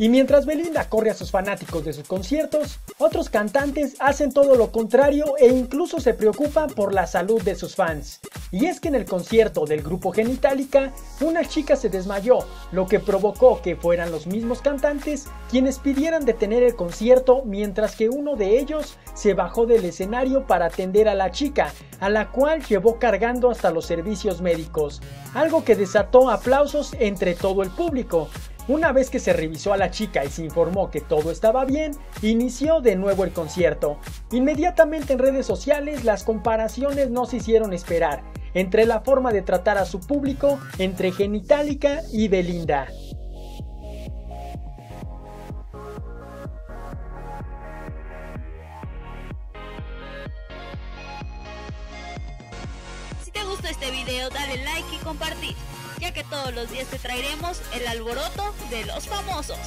Y mientras Belinda corre a sus fanáticos de sus conciertos, otros cantantes hacen todo lo contrario e incluso se preocupan por la salud de sus fans. Y es que en el concierto del grupo Genitálica, una chica se desmayó, lo que provocó que fueran los mismos cantantes quienes pidieran detener el concierto, mientras que uno de ellos se bajó del escenario para atender a la chica, a la cual llevó cargando hasta los servicios médicos, algo que desató aplausos entre todo el público. Una vez que se revisó a la chica y se informó que todo estaba bien, inició de nuevo el concierto. Inmediatamente en redes sociales las comparaciones no se hicieron esperar, entre la forma de tratar a su público, entre Genitálica y Belinda. Si te gustó este video, dale like y compartir, ya que todos los días te traeremos El Alboroto de los Famosos.